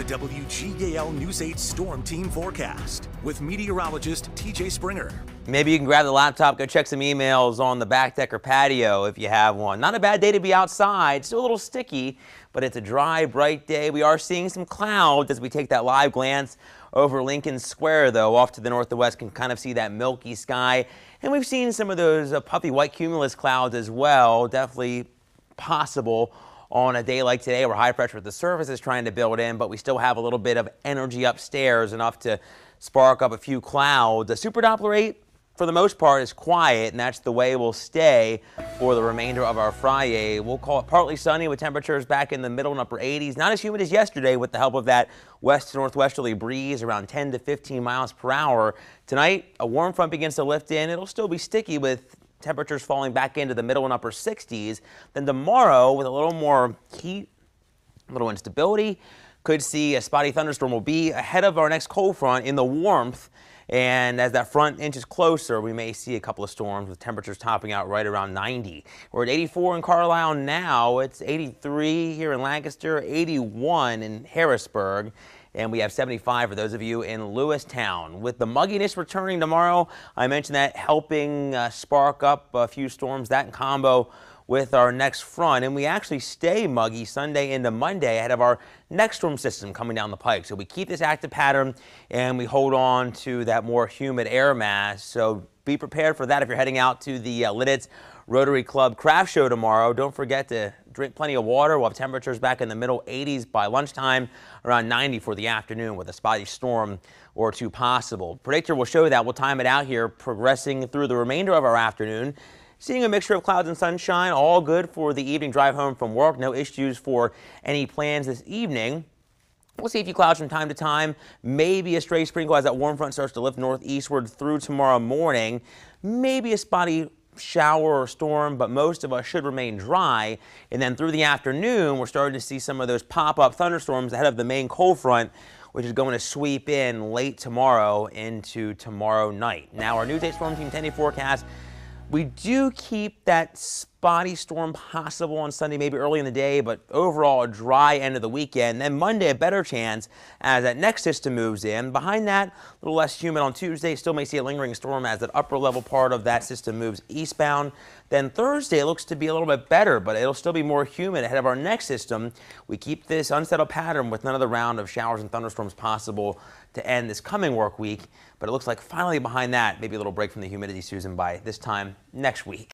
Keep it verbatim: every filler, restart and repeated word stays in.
the W G A L News eight Storm Team Forecast with meteorologist T J Springer. Maybe you can grab the laptop, go check some emails on the back deck or patio if you have one. Not a bad day to be outside, still a little sticky, but it's a dry, bright day. We are seeing some clouds as we take that live glance over Lincoln Square, though. Off to the north and west, can kind of see that milky sky. And we've seen some of those uh, puffy white cumulus clouds as well. Definitely possible on a day like today where high pressure at the surface is trying to build in, but we still have a little bit of energy upstairs, enough to spark up a few clouds. The Super Doppler eight, for the most part, is quiet, and that's the way we'll stay for the remainder of our Friday. We'll call it partly sunny with temperatures back in the middle and upper eighties. Not as humid as yesterday with the help of that west to northwesterly breeze around ten to fifteen miles per hour. Tonight, a warm front begins to lift in. It'll still be sticky with temperatures falling back into the middle and upper sixties. Then tomorrow, with a little more heat, a little instability, could see a spotty thunderstorm. Will be ahead of our next cold front in the warmth, and as that front inches closer, we may see a couple of storms with temperatures topping out right around ninety. We're at eighty-four in Carlisle now. It's eighty-three here in Lancaster, eighty-one in Harrisburg, and we have seventy-five for those of you in Lewistown. With the mugginess returning tomorrow, I mentioned that helping uh, spark up a few storms, that in combo with our next front, and we actually stay muggy Sunday into Monday ahead of our next storm system coming down the pike. So we keep this active pattern and we hold on to that more humid air mass. So be prepared for that if you're heading out to the uh, Lititz Rotary Club craft show tomorrow. Don't forget to drink plenty of water. We'll have temperatures back in the middle eighties by lunchtime, around ninety for the afternoon with a spotty storm or two possible. Predictor will show that. We'll time it out here progressing through the remainder of our afternoon. Seeing a mixture of clouds and sunshine, all good for the evening drive home from work. No issues for any plans this evening. We'll see a few clouds from time to time. Maybe a stray sprinkle as that warm front starts to lift northeastward through tomorrow morning. Maybe a spotty shower or storm, but most of us should remain dry. And then through the afternoon, we're starting to see some of those pop-up thunderstorms ahead of the main cold front, which is going to sweep in late tomorrow into tomorrow night. Now, our News eight Storm Team ten day forecast. We do keep that spotty storm possible on Sunday, maybe early in the day, but overall a dry end of the weekend. Then Monday, a better chance as that next system moves in. Behind that, a little less humid on Tuesday. Still may see a lingering storm as that upper level part of that system moves eastbound. Then Thursday looks to be a little bit better, but it'll still be more humid ahead of our next system. We keep this unsettled pattern with another round of showers and thunderstorms possible to end this coming work week. But it looks like finally behind that, maybe a little break from the humidity, Susan, by this time next week.